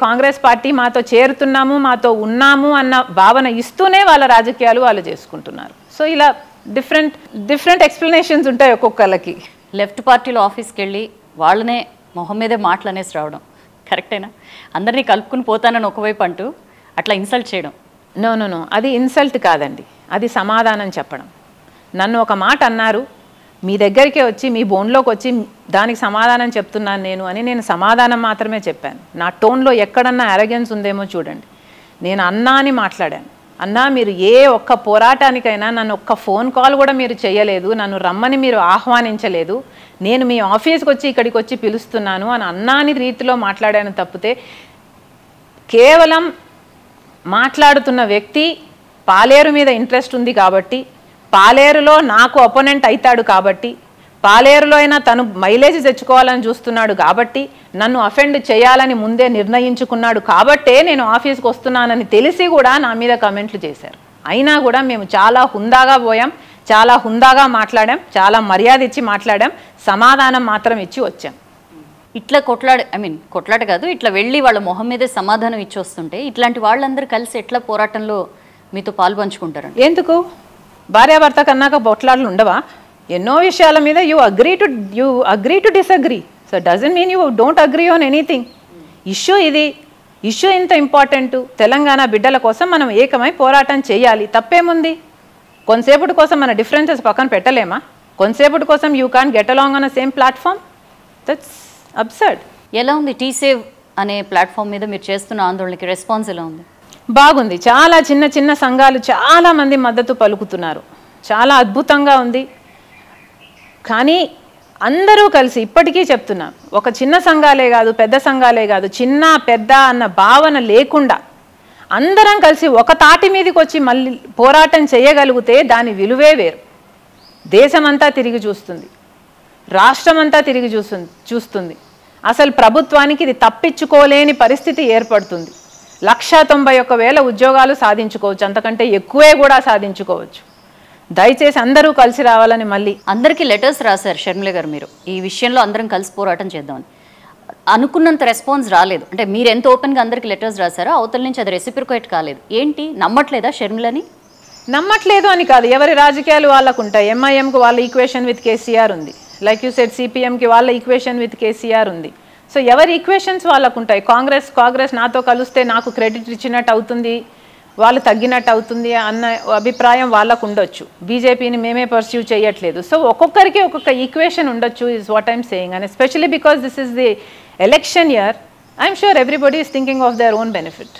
Congress party మాతో చేరుతున్నాము మాతో ఉన్నాము అన్న భావన ఇస్తూనే వాళ్ళ రాజకీయాలు వాళ్ళు చేసుకుంటున్నారు. సో ఇలా డిఫరెంట్ ఎక్స్‌ప్లనేషన్స్ ఉంటాయి ఒక్కొక్కళ్ళకి. లెఫ్ట్ పార్టీలో ఆఫీస్ కి వెళ్ళి వాళ్ళనే మొహం మీదే మాటలనేసి రావడం కరెక్టేనా? అందర్ని కలుపుకొని పోతానని ఒకవైపు అంటూ అట్లా ఇన్సల్ట్ చేయడం నో అది ఇన్సల్ట్ కాదండి, అది సమాధానం చెప్పడం. నన్ను ఒక మాట అన్నారు, మీ దగ్గరికే వచ్చి మీ బోన్లోకి వచ్చి దానికి సమాధానం చెప్తున్నాను నేను అని నేను సమాధానం మాత్రమే చెప్పాను. నా టోన్లో ఎక్కడన్నా అరగెన్స్ ఉందేమో చూడండి. నేను అన్నా అని మాట్లాడాను. అన్నా మీరు ఏ ఒక్క పోరాటానికైనా నన్ను ఒక్క ఫోన్ కాల్ కూడా మీరు చేయలేదు, నన్ను రమ్మని మీరు ఆహ్వానించలేదు, నేను మీ ఆఫీస్కి వచ్చి ఇక్కడికి వచ్చి పిలుస్తున్నాను అని అన్నాని రీతిలో మాట్లాడాను. తప్పితే కేవలం మాట్లాడుతున్న వ్యక్తి పాలేరు మీద ఇంట్రెస్ట్ ఉంది కాబట్టి, పాలేరులో నాకు అపోనెంట్ అవుతాడు కాబట్టి, పాలేరులో అయినా తను మైలేజ్ తెచ్చుకోవాలని చూస్తున్నాడు కాబట్టి, నన్ను అఫెండ్ చేయాలని ముందే నిర్ణయించుకున్నాడు కాబట్టే నేను ఆఫీస్కి వస్తున్నానని తెలిసి కూడా నా మీద కామెంట్లు చేశారు. అయినా కూడా మేము చాలా హుందాగా పోయాం, చాలా హుందాగా మాట్లాడాం, చాలా మర్యాద ఇచ్చి మాట్లాడాం, సమాధానం మాత్రం ఇచ్చి వచ్చాం. ఇట్లా కొట్లాట కాదు, ఇట్లా వెళ్ళి వాళ్ళ మొహం మీదే సమాధానం ఇచ్చి వస్తుంటే ఇట్లాంటి వాళ్ళందరూ కలిసి ఎట్లా పోరాటంలో మీతో పాల్పంచుకుంటారు? ఎందుకు భార్యాభర్త కన్నాక బొట్లాట్లు ఉండవా? ఎన్నో విషయాల మీద you agree to disagree. So doesn't mean you don't agree on anything. Issue ఇంత ఇంపార్టెంట్. తెలంగాణ బిడ్డల కోసం మనం ఏకమై పోరాటం చేయాలి, తప్పేముంది? కొంతసేపటి కోసం మన డిఫరెన్సెస్ పక్కన పెట్టలేమా? కొంతసేపటి కోసం you can get along on a same platform? That's absurd. ఎలా ఉంది టీసేవ్ అనే ప్లాట్ఫామ్ మీద మీరు చేస్తున్న ఆందోళనకి రెస్పాన్స్ ఎలా ఉంది? బాగుంది. చాలా చిన్న సంఘాలు చాలామంది మద్దతు పలుకుతున్నారు, చాలా అద్భుతంగా ఉంది. కానీ అందరూ కలిసి ఇప్పటికీ చెప్తున్నా, ఒక చిన్న సంఘాలే కాదు, పెద్ద సంఘాలే కాదు, చిన్న పెద్ద అన్న భావన లేకుండా అందరం కలిసి ఒక తాటి మీదకి వచ్చి మళ్ళీ పోరాటం చేయగలిగితే దాని విలువే వేరు. దేశమంతా తిరిగి చూస్తుంది, రాష్ట్రమంతా తిరిగి చూస్తుంది. అసలు ప్రభుత్వానికి ఇది తప్పించుకోలేని పరిస్థితి ఏర్పడుతుంది. 1,91,000 ఉద్యోగాలు సాధించుకోవచ్చు, అంతకంటే ఎక్కువే కూడా సాధించుకోవచ్చు. దయచేసి అందరూ కలిసి రావాలని మళ్ళీ అందరికీ లెటర్స్ రాశారు షర్మిల గారు. మీరు ఈ విషయంలో అందరం కలిసి పోరాటం చేద్దామని అనుకున్నంత రెస్పాన్స్ రాలేదు అంటే మీరు ఎంత ఓపెన్గా అందరికీ లెటర్స్ రాశారో అవతల నుంచి అది రెసిప్రికేట్ కాలేదు. ఏంటి, నమ్మట్లేదా షర్మిలని? నమ్మట్లేదు అని కాదు, ఎవరి రాజకీయాలు వాళ్ళకు ఉంటాయి. ఎంఐఎంకి వాళ్ళ ఈక్వేషన్ విత్ కేసీఆర్ ఉంది, లైక్ యూ సెడ్ సిపిఎంకి వాళ్ళ ఈక్వేషన్ విత్ కేసీఆర్ ఉంది. సో ఎవరి ఈక్వేషన్స్ వాళ్ళకు ఉంటాయి. కాంగ్రెస్ నాతో కలిస్తే నాకు క్రెడిట్ ఇచ్చినట్టు అవుతుంది, వాళ్ళు తగ్గినట్టు అవుతుంది అన్న అభిప్రాయం వాళ్ళకు ఉండొచ్చు. బీజేపీని మేమే పర్స్యూ చేయట్లేదు. సో ఒక్కొక్కరికి ఒక్కొక్క ఈక్వేషన్ ఉండొచ్చు is what I'm saying. And especially because this is the election year, I'm sure everybody is thinking of their own benefit.